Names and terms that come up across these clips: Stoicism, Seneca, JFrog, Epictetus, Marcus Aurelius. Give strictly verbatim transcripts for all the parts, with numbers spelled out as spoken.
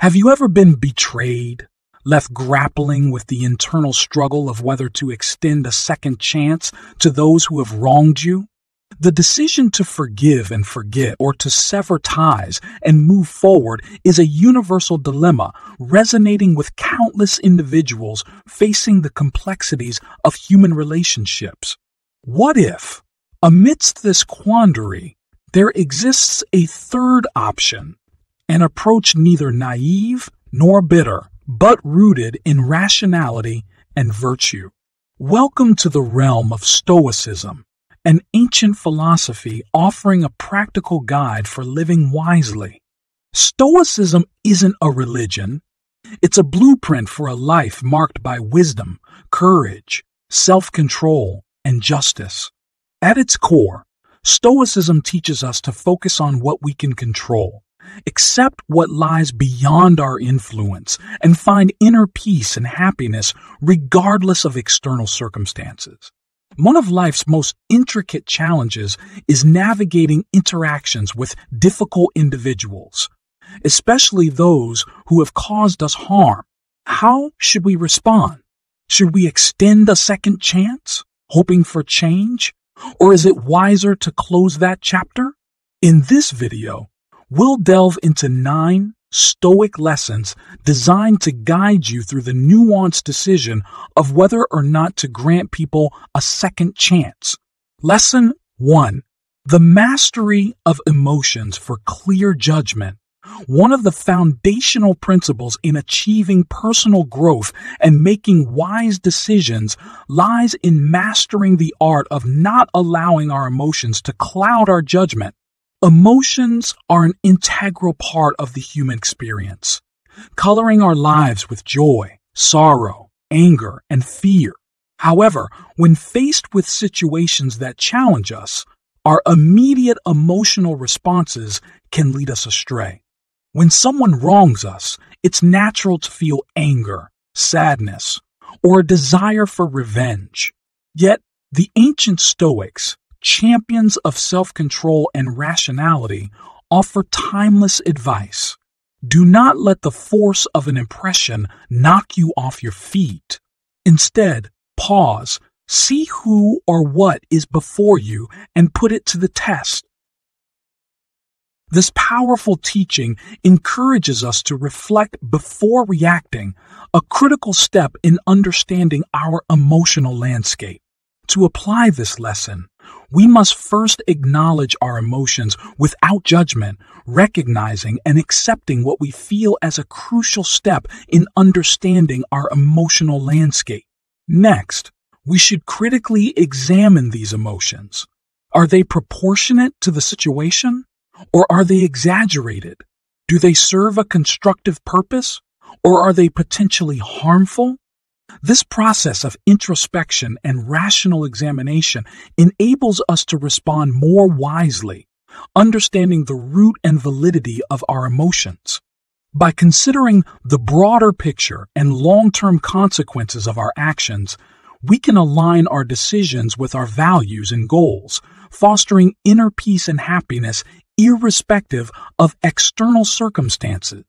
Have you ever been betrayed, left grappling with the internal struggle of whether to extend a second chance to those who have wronged you? The decision to forgive and forget, or to sever ties and move forward, is a universal dilemma resonating with countless individuals facing the complexities of human relationships. What if, amidst this quandary, there exists a third option, an approach neither naive nor bitter, but rooted in rationality and virtue? Welcome to the realm of Stoicism, an ancient philosophy offering a practical guide for living wisely. Stoicism isn't a religion. It's a blueprint for a life marked by wisdom, courage, self-control, and justice. At its core, Stoicism teaches us to focus on what we can control, accept what lies beyond our influence, and find inner peace and happiness regardless of external circumstances. One of life's most intricate challenges is navigating interactions with difficult individuals, especially those who have caused us harm. How should we respond? Should we extend a second chance, hoping for change? Or is it wiser to close that chapter? In this video, we'll delve into nine Stoic lessons designed to guide you through the nuanced decision of whether or not to grant people a second chance. Lesson one. The mastery of emotions for clear judgment. One of the foundational principles in achieving personal growth and making wise decisions lies in mastering the art of not allowing our emotions to cloud our judgment. Emotions are an integral part of the human experience, coloring our lives with joy, sorrow, anger, and fear. However, when faced with situations that challenge us, our immediate emotional responses can lead us astray. When someone wrongs us, it's natural to feel anger, sadness, or a desire for revenge. Yet, the ancient Stoics, champions of self-control and rationality, offer timeless advice. Do not let the force of an impression knock you off your feet. Instead, pause, see who or what is before you, and put it to the test. This powerful teaching encourages us to reflect before reacting, a critical step in understanding our emotional landscape. To apply this lesson, we must first acknowledge our emotions without judgment, recognizing and accepting what we feel as a crucial step in understanding our emotional landscape. Next, we should critically examine these emotions. Are they proportionate to the situation, or are they exaggerated? Do they serve a constructive purpose, or are they potentially harmful? This process of introspection and rational examination enables us to respond more wisely, understanding the root and validity of our emotions. By considering the broader picture and long-term consequences of our actions, we can align our decisions with our values and goals, fostering inner peace and happiness irrespective of external circumstances.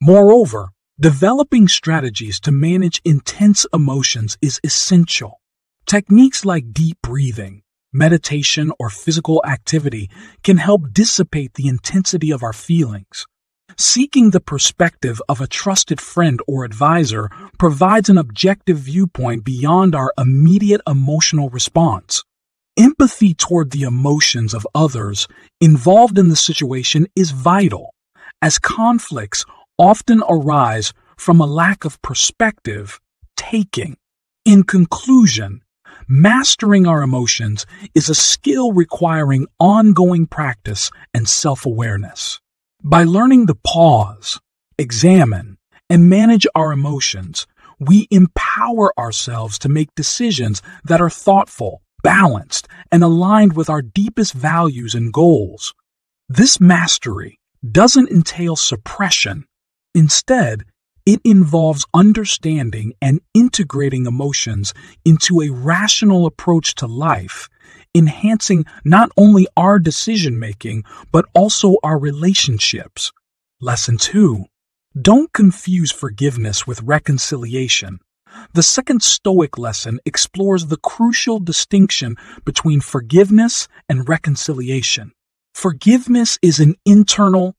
Moreover, developing strategies to manage intense emotions is essential. Techniques like deep breathing, meditation, or physical activity can help dissipate the intensity of our feelings. Seeking the perspective of a trusted friend or advisor provides an objective viewpoint beyond our immediate emotional response. Empathy toward the emotions of others involved in the situation is vital, as conflicts often arise from a lack of perspective taking. In conclusion, mastering our emotions is a skill requiring ongoing practice and self-awareness. By learning to pause, examine, and manage our emotions, we empower ourselves to make decisions that are thoughtful, balanced, and aligned with our deepest values and goals. This mastery doesn't entail suppression. Instead, it involves understanding and integrating emotions into a rational approach to life, enhancing not only our decision-making, but also our relationships. Lesson two. Don't confuse forgiveness with reconciliation. The second Stoic lesson explores the crucial distinction between forgiveness and reconciliation. Forgiveness is an internal,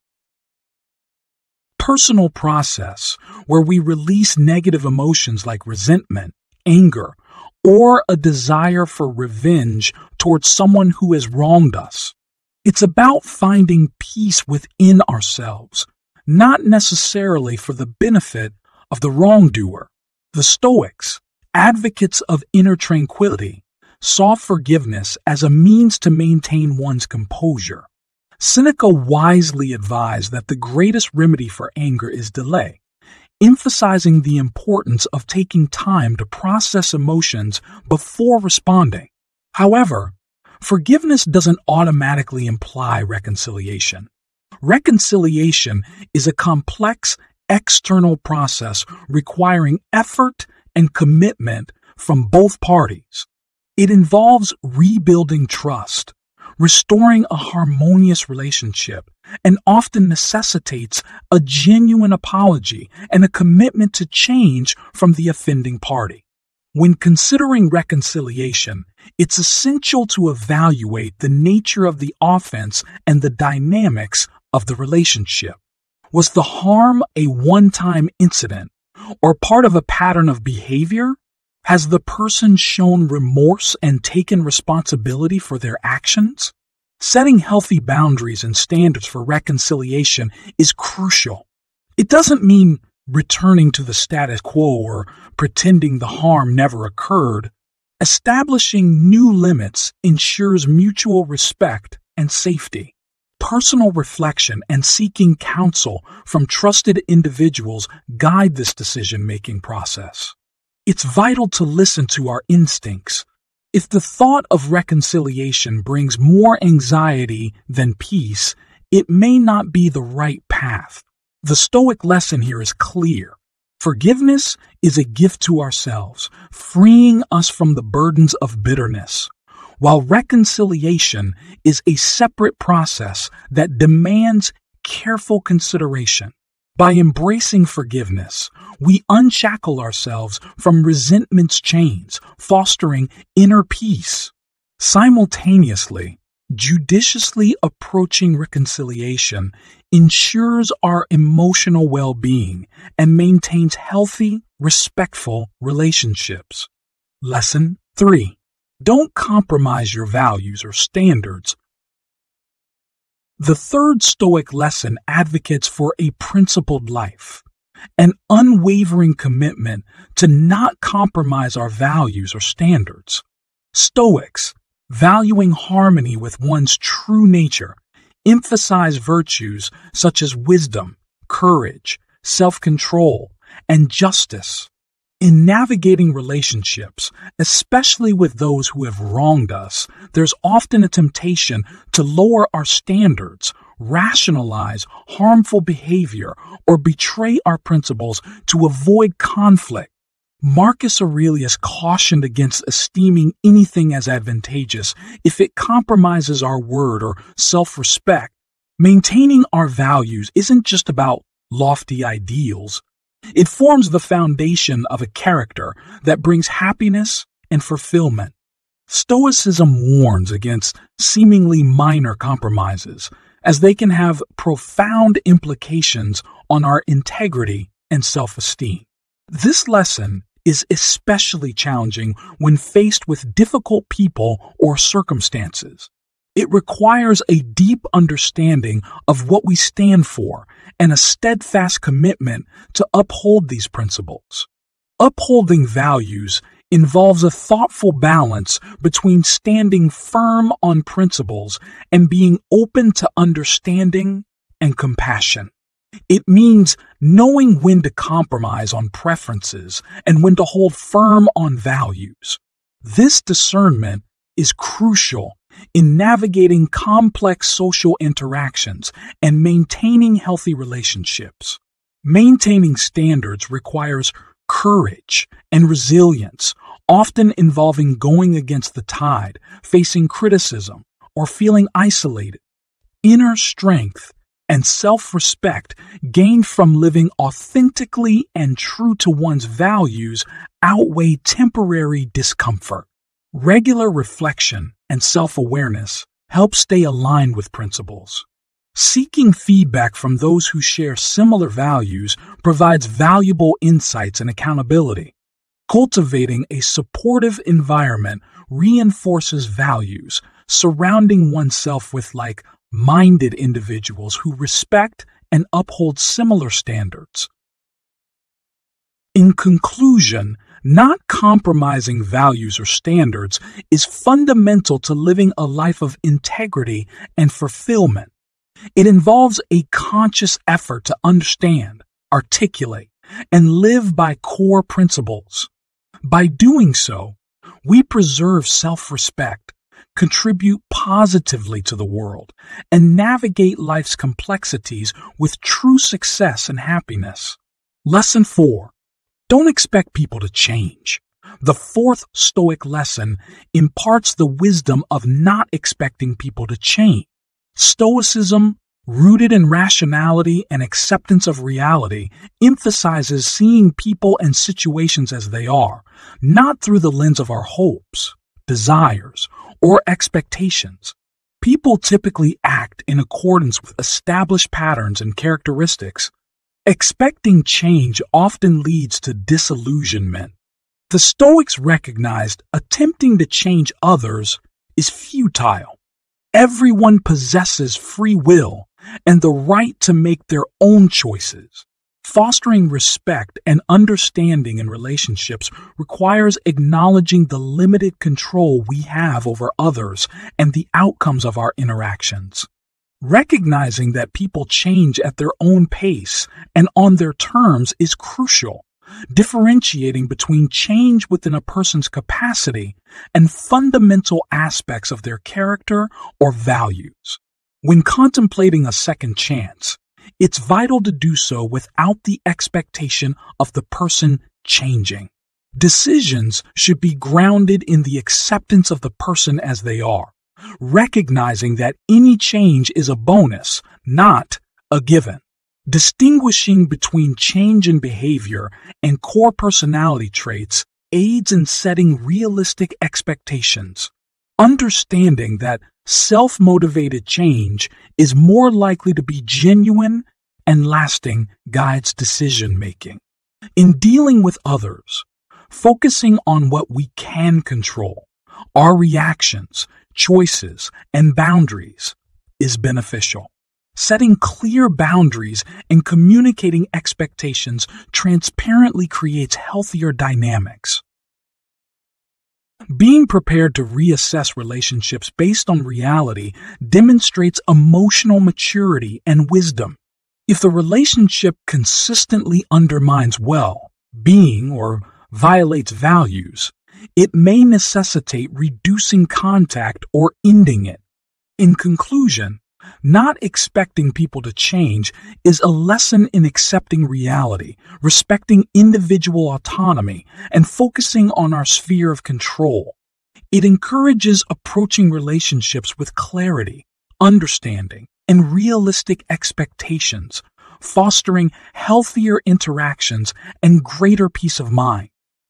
personal process where we release negative emotions like resentment, anger, or a desire for revenge towards someone who has wronged us. It's about finding peace within ourselves, not necessarily for the benefit of the wrongdoer. The Stoics, advocates of inner tranquility, saw forgiveness as a means to maintain one's composure. Seneca wisely advised that the greatest remedy for anger is delay, emphasizing the importance of taking time to process emotions before responding. However, forgiveness doesn't automatically imply reconciliation. Reconciliation is a complex external process requiring effort and commitment from both parties. It involves rebuilding trust, restoring a harmonious relationship, and often necessitates a genuine apology and a commitment to change from the offending party. When considering reconciliation, it's essential to evaluate the nature of the offense and the dynamics of the relationship. Was the harm a one-time incident or part of a pattern of behavior? Has the person shown remorse and taken responsibility for their actions? Setting healthy boundaries and standards for reconciliation is crucial. It doesn't mean returning to the status quo or pretending the harm never occurred. Establishing new limits ensures mutual respect and safety. Personal reflection and seeking counsel from trusted individuals guide this decision-making process. It's vital to listen to our instincts. If the thought of reconciliation brings more anxiety than peace, it may not be the right path. The Stoic lesson here is clear. Forgiveness is a gift to ourselves, freeing us from the burdens of bitterness, while reconciliation is a separate process that demands careful consideration. By embracing forgiveness, we unshackle ourselves from resentment's chains, fostering inner peace. Simultaneously, judiciously approaching reconciliation ensures our emotional well-being and maintains healthy, respectful relationships. Lesson three. Don't compromise your values or standards. The third Stoic lesson advocates for a principled life, an unwavering commitment to not compromise our values or standards. Stoics, valuing harmony with one's true nature, emphasize virtues such as wisdom, courage, self-control, and justice. In navigating relationships, especially with those who have wronged us, there's often a temptation to lower our standards, rationalize harmful behavior, or betray our principles to avoid conflict. Marcus Aurelius cautioned against esteeming anything as advantageous if it compromises our word or self-respect. Maintaining our values isn't just about lofty ideals. It forms the foundation of a character that brings happiness and fulfillment. Stoicism warns against seemingly minor compromises, as they can have profound implications on our integrity and self-esteem. This lesson is especially challenging when faced with difficult people or circumstances. It requires a deep understanding of what we stand for and a steadfast commitment to uphold these principles. Upholding values involves a thoughtful balance between standing firm on principles and being open to understanding and compassion. It means knowing when to compromise on preferences and when to hold firm on values. This discernment is crucial in navigating complex social interactions and maintaining healthy relationships. Maintaining standards requires courage and resilience, often involving going against the tide, facing criticism, or feeling isolated. Inner strength and self-respect gained from living authentically and true to one's values outweigh temporary discomfort. Regular reflection and self-awareness help stay aligned with principles. Seeking feedback from those who share similar values provides valuable insights and accountability. Cultivating a supportive environment reinforces values, surrounding oneself with like-minded individuals who respect and uphold similar standards. In conclusion, not compromising values or standards is fundamental to living a life of integrity and fulfillment. It involves a conscious effort to understand, articulate, and live by core principles. By doing so, we preserve self-respect, contribute positively to the world, and navigate life's complexities with true success and happiness. Lesson four. Don't expect people to change. The fourth Stoic lesson imparts the wisdom of not expecting people to change. Stoicism, rooted in rationality and acceptance of reality, emphasizes seeing people and situations as they are, not through the lens of our hopes, desires, or expectations. People typically act in accordance with established patterns and characteristics. Expecting change often leads to disillusionment. The Stoics recognized attempting to change others is futile. Everyone possesses free will and the right to make their own choices. Fostering respect and understanding in relationships requires acknowledging the limited control we have over others and the outcomes of our interactions. Recognizing that people change at their own pace and on their terms is crucial. Differentiating between change within a person's capacity and fundamental aspects of their character or values. When contemplating a second chance, it's vital to do so without the expectation of the person changing. Decisions should be grounded in the acceptance of the person as they are, recognizing that any change is a bonus, not a given. Distinguishing between change in behavior and core personality traits aids in setting realistic expectations. Understanding that self-motivated change is more likely to be genuine and lasting guides decision-making. In dealing with others, focusing on what we can control, our reactions, choices, and boundaries, is beneficial. Setting clear boundaries and communicating expectations transparently creates healthier dynamics. Being prepared to reassess relationships based on reality demonstrates emotional maturity and wisdom. If the relationship consistently undermines well-being or violates values, it may necessitate reducing contact or ending it. In conclusion, not expecting people to change is a lesson in accepting reality, respecting individual autonomy, and focusing on our sphere of control. It encourages approaching relationships with clarity, understanding, and realistic expectations, fostering healthier interactions and greater peace of mind.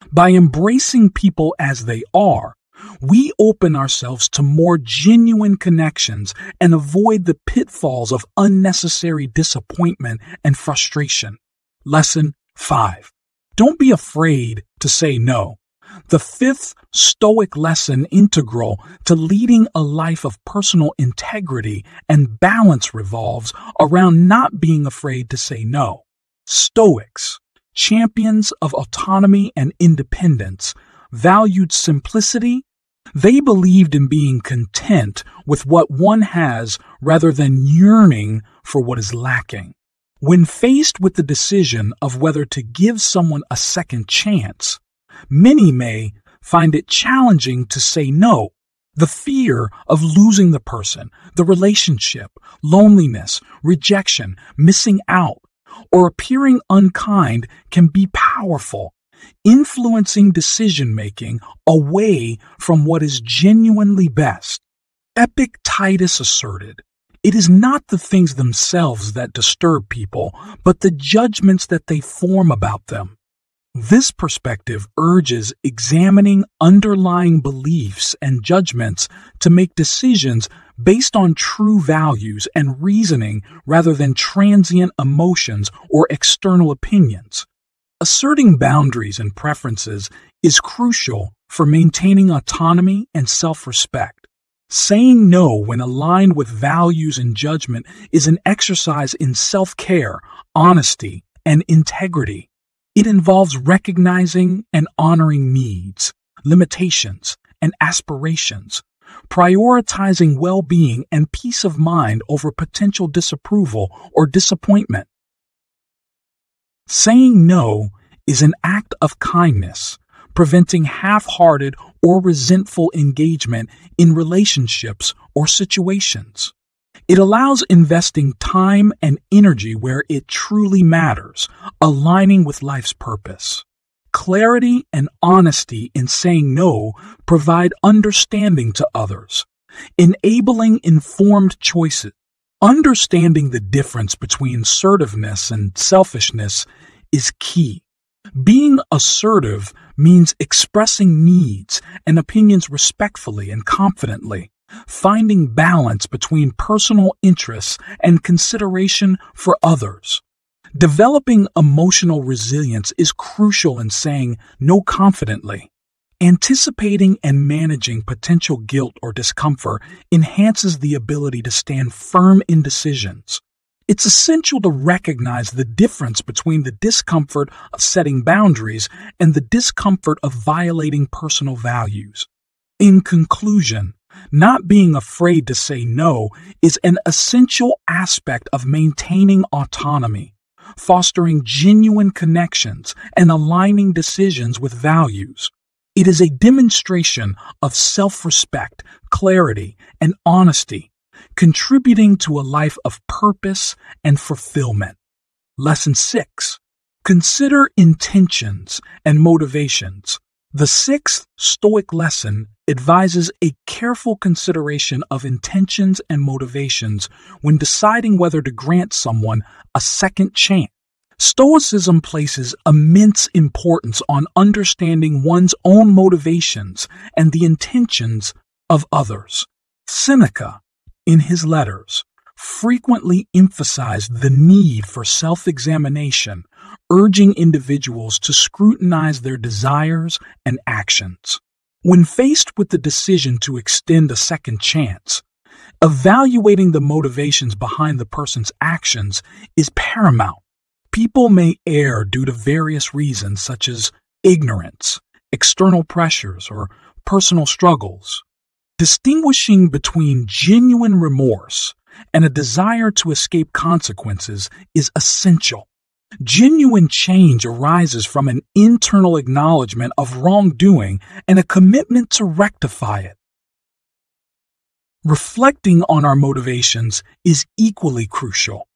By embracing people as they are, we open ourselves to more genuine connections and avoid the pitfalls of unnecessary disappointment and frustration. Lesson five. Don't be afraid to say no. The fifth Stoic lesson integral to leading a life of personal integrity and balance revolves around not being afraid to say no. Stoics, champions of autonomy and independence, valued simplicity. They believed in being content with what one has rather than yearning for what is lacking. When faced with the decision of whether to give someone a second chance, many may find it challenging to say no. The fear of losing the person, the relationship, loneliness, rejection, missing out, or appearing unkind can be powerful, influencing decision-making away from what is genuinely best. Epictetus asserted, It is not the things themselves that disturb people, but the judgments that they form about them. This perspective urges examining underlying beliefs and judgments to make decisions based on true values and reasoning rather than transient emotions or external opinions. Asserting boundaries and preferences is crucial for maintaining autonomy and self-respect. Saying no when aligned with values and judgment is an exercise in self-care, honesty, and integrity. It involves recognizing and honoring needs, limitations, and aspirations, prioritizing well-being and peace of mind over potential disapproval or disappointment. Saying no is an act of kindness, preventing half-hearted or resentful engagement in relationships or situations. It allows investing time and energy where it truly matters, aligning with life's purpose. Clarity and honesty in saying no provide understanding to others, enabling informed choices. Understanding the difference between assertiveness and selfishness is key. Being assertive means expressing needs and opinions respectfully and confidently, finding balance between personal interests and consideration for others. Developing emotional resilience is crucial in saying no confidently. Anticipating and managing potential guilt or discomfort enhances the ability to stand firm in decisions. It's essential to recognize the difference between the discomfort of setting boundaries and the discomfort of violating personal values. In conclusion, not being afraid to say no is an essential aspect of maintaining autonomy, fostering genuine connections, and aligning decisions with values. It is a demonstration of self-respect, clarity, and honesty, contributing to a life of purpose and fulfillment. Lesson six. Consider intentions and motivations. The sixth Stoic lesson advises a careful consideration of intentions and motivations when deciding whether to grant someone a second chance. Stoicism places immense importance on understanding one's own motivations and the intentions of others. Seneca, in his letters, frequently emphasized the need for self-examination, urging individuals to scrutinize their desires and actions. When faced with the decision to extend a second chance, evaluating the motivations behind the person's actions is paramount. People may err due to various reasons such as ignorance, external pressures, or personal struggles. Distinguishing between genuine remorse and a desire to escape consequences is essential. Genuine change arises from an internal acknowledgement of wrongdoing and a commitment to rectify it. Reflecting on our motivations is equally crucial.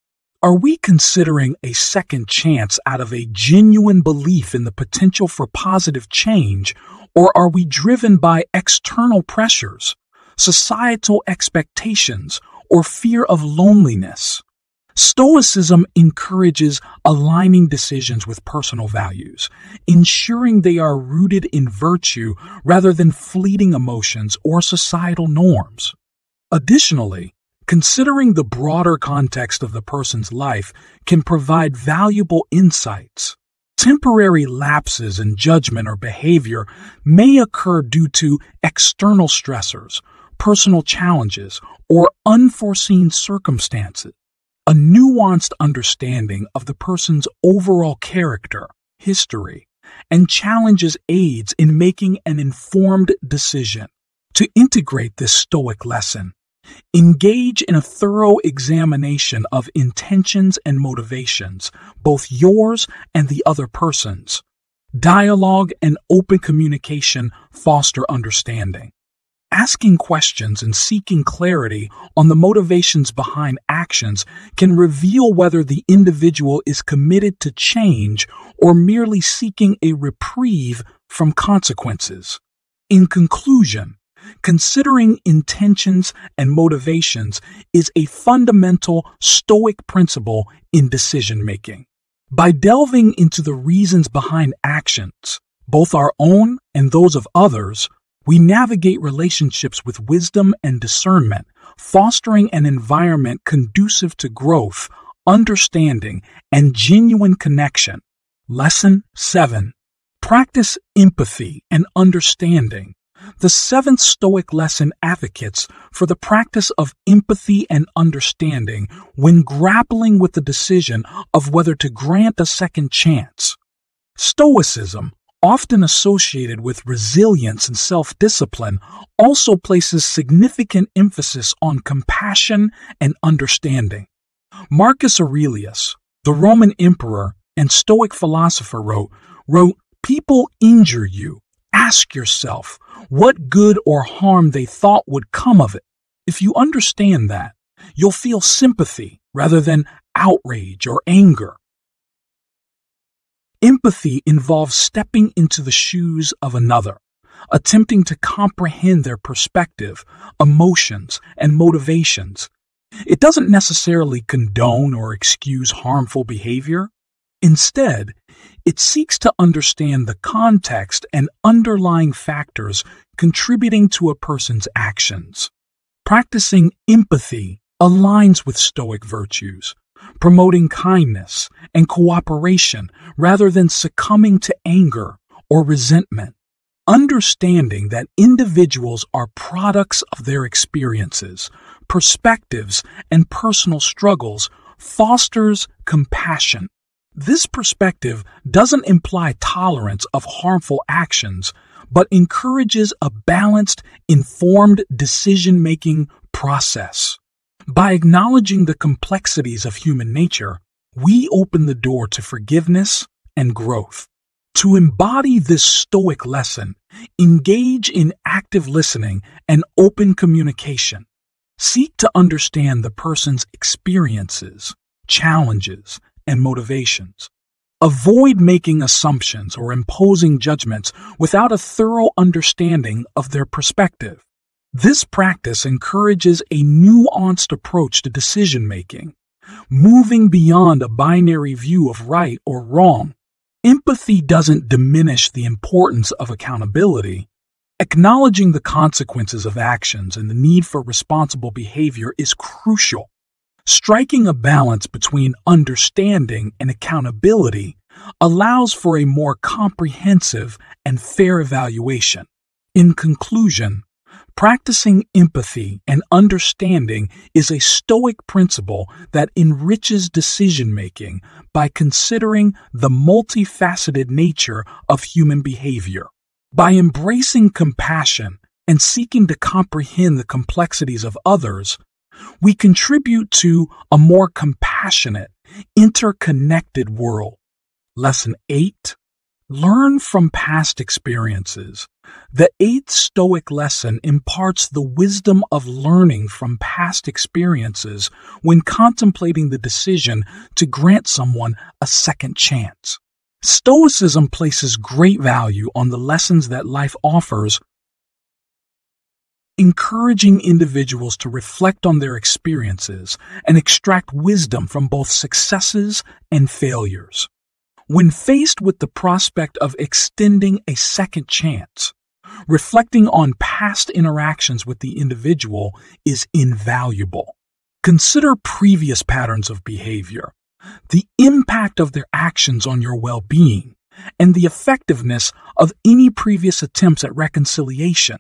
Are we considering a second chance out of a genuine belief in the potential for positive change, or are we driven by external pressures, societal expectations, or fear of loneliness? Stoicism encourages aligning decisions with personal values, ensuring they are rooted in virtue rather than fleeting emotions or societal norms. Additionally, considering the broader context of the person's life can provide valuable insights. Temporary lapses in judgment or behavior may occur due to external stressors, personal challenges, or unforeseen circumstances. A nuanced understanding of the person's overall character, history, and challenges aids in making an informed decision. To integrate this Stoic lesson, engage in a thorough examination of intentions and motivations, both yours and the other person's. Dialogue and open communication foster understanding. Asking questions and seeking clarity on the motivations behind actions can reveal whether the individual is committed to change or merely seeking a reprieve from consequences. In conclusion, Considering intentions and motivations is a fundamental Stoic principle in decision-making. By delving into the reasons behind actions, both our own and those of others, we navigate relationships with wisdom and discernment, fostering an environment conducive to growth, understanding, and genuine connection. Lesson seven. Practice empathy and understanding. The seventh Stoic lesson advocates for the practice of empathy and understanding when grappling with the decision of whether to grant a second chance. Stoicism, often associated with resilience and self-discipline, also places significant emphasis on compassion and understanding. Marcus Aurelius, the Roman emperor and Stoic philosopher, wrote, wrote, "People injure you. Ask yourself what good or harm they thought would come of it. If you understand that, you'll feel sympathy rather than outrage or anger." Empathy involves stepping into the shoes of another, attempting to comprehend their perspective, emotions, and motivations. It doesn't necessarily condone or excuse harmful behavior. Instead, it seeks to understand the context and underlying factors contributing to a person's actions. Practicing empathy aligns with Stoic virtues, promoting kindness and cooperation rather than succumbing to anger or resentment. Understanding that individuals are products of their experiences, perspectives, and personal struggles fosters compassion. This perspective doesn't imply tolerance of harmful actions, but encourages a balanced, informed decision-making process. By acknowledging the complexities of human nature, we open the door to forgiveness and growth. To embody this Stoic lesson, engage in active listening and open communication. Seek to understand the person's experiences, challenges, and motivations. Avoid making assumptions or imposing judgments without a thorough understanding of their perspective. This practice encourages a nuanced approach to decision-making, moving beyond a binary view of right or wrong. Empathy doesn't diminish the importance of accountability. Acknowledging the consequences of actions and the need for responsible behavior is crucial. Striking a balance between understanding and accountability allows for a more comprehensive and fair evaluation. In conclusion, practicing empathy and understanding is a Stoic principle that enriches decision-making by considering the multifaceted nature of human behavior. By embracing compassion and seeking to comprehend the complexities of others, we contribute to a more compassionate, interconnected world. Lesson eight. Learn from past experiences. The eighth Stoic lesson imparts the wisdom of learning from past experiences when contemplating the decision to grant someone a second chance. Stoicism places great value on the lessons that life offers, encouraging individuals to reflect on their experiences and extract wisdom from both successes and failures. When faced with the prospect of extending a second chance, reflecting on past interactions with the individual is invaluable. Consider previous patterns of behavior, the impact of their actions on your well-being, and the effectiveness of any previous attempts at reconciliation.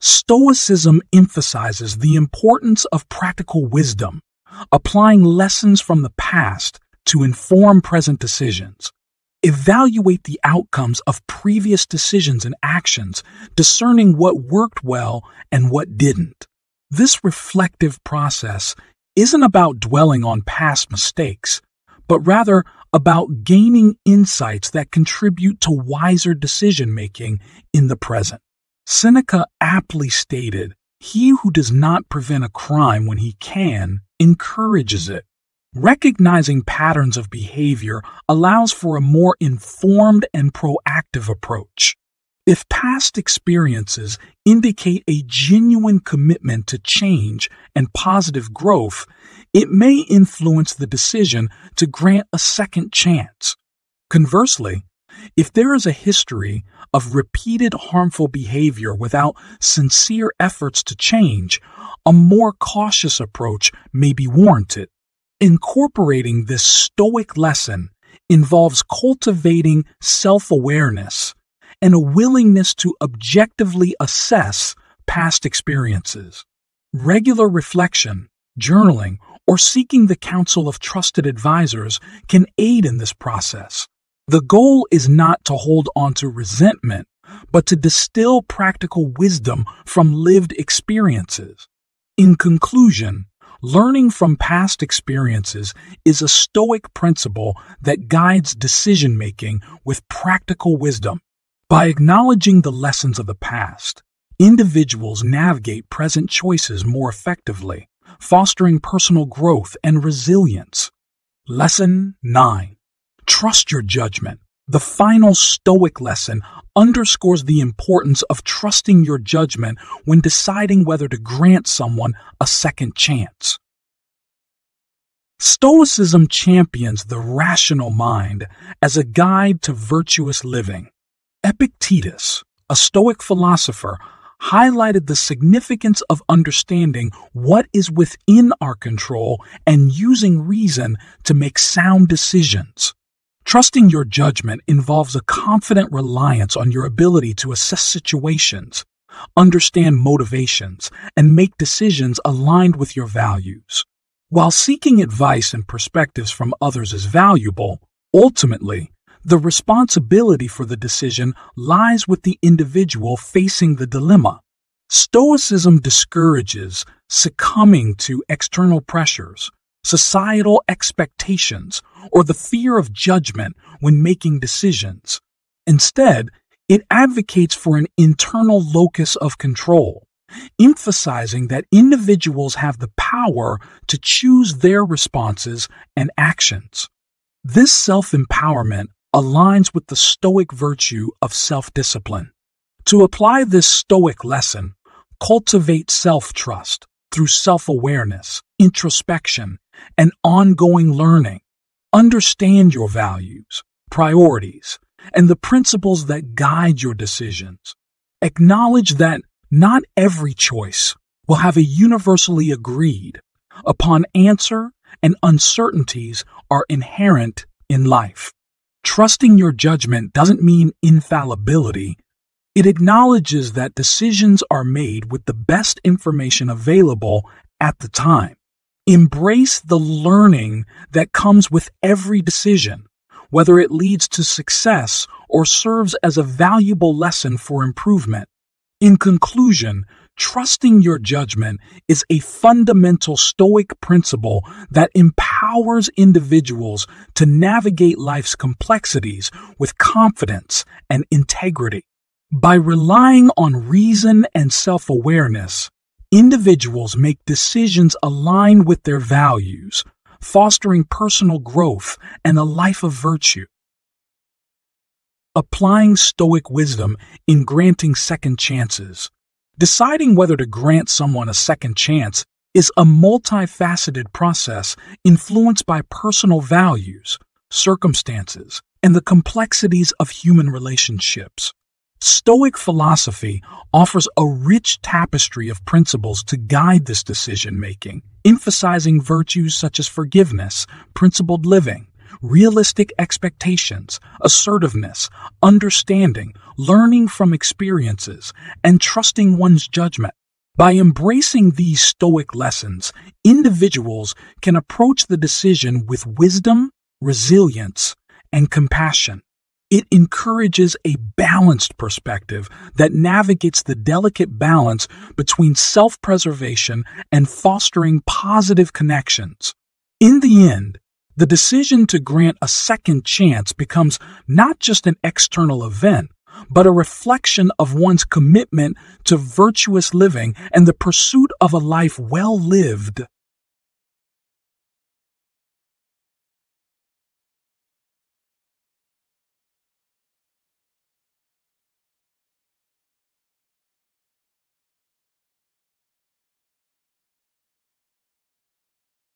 Stoicism emphasizes the importance of practical wisdom, applying lessons from the past to inform present decisions. Evaluate the outcomes of previous decisions and actions, discerning what worked well and what didn't. This reflective process isn't about dwelling on past mistakes, but rather about gaining insights that contribute to wiser decision-making in the present. Seneca aptly stated, "He who does not prevent a crime when he can, encourages it." Recognizing patterns of behavior allows for a more informed and proactive approach. If past experiences indicate a genuine commitment to change and positive growth, it may influence the decision to grant a second chance. Conversely, if there is a history of repeated harmful behavior without sincere efforts to change, a more cautious approach may be warranted. Incorporating this Stoic lesson involves cultivating self-awareness and a willingness to objectively assess past experiences. Regular reflection, journaling, or seeking the counsel of trusted advisors can aid in this process. The goal is not to hold on to resentment, but to distill practical wisdom from lived experiences. In conclusion, learning from past experiences is a Stoic principle that guides decision-making with practical wisdom. By acknowledging the lessons of the past, individuals navigate present choices more effectively, fostering personal growth and resilience. Lesson nine. Trust your judgment. The final Stoic lesson underscores the importance of trusting your judgment when deciding whether to grant someone a second chance. Stoicism champions the rational mind as a guide to virtuous living. Epictetus, a Stoic philosopher, highlighted the significance of understanding what is within our control and using reason to make sound decisions. Trusting your judgment involves a confident reliance on your ability to assess situations, understand motivations, and make decisions aligned with your values. While seeking advice and perspectives from others is valuable, ultimately, the responsibility for the decision lies with the individual facing the dilemma. Stoicism discourages succumbing to external pressures, societal expectations, or the fear of judgment when making decisions. Instead, it advocates for an internal locus of control, emphasizing that individuals have the power to choose their responses and actions. This self-empowerment aligns with the Stoic virtue of self-discipline. To apply this Stoic lesson, cultivate self-trust through self-awareness, introspection, and ongoing learning. Understand your values, priorities, and the principles that guide your decisions. Acknowledge that not every choice will have a universally agreed upon answer, and uncertainties are inherent in life. Trusting your judgment doesn't mean infallibility. It acknowledges that decisions are made with the best information available at the time. Embrace the learning that comes with every decision, whether it leads to success or serves as a valuable lesson for improvement. In conclusion, trusting your judgment is a fundamental Stoic principle that empowers individuals to navigate life's complexities with confidence and integrity. By relying on reason and self-awareness, individuals make decisions aligned with their values, fostering personal growth and a life of virtue. Applying Stoic wisdom in granting second chances. Deciding whether to grant someone a second chance is a multifaceted process influenced by personal values, circumstances, and the complexities of human relationships. Stoic philosophy offers a rich tapestry of principles to guide this decision-making, emphasizing virtues such as forgiveness, principled living, realistic expectations, assertiveness, understanding, learning from experiences, and trusting one's judgment. By embracing these Stoic lessons, individuals can approach the decision with wisdom, resilience, and compassion. It encourages a balanced perspective that navigates the delicate balance between self-preservation and fostering positive connections. In the end, the decision to grant a second chance becomes not just an external event, but a reflection of one's commitment to virtuous living and the pursuit of a life well lived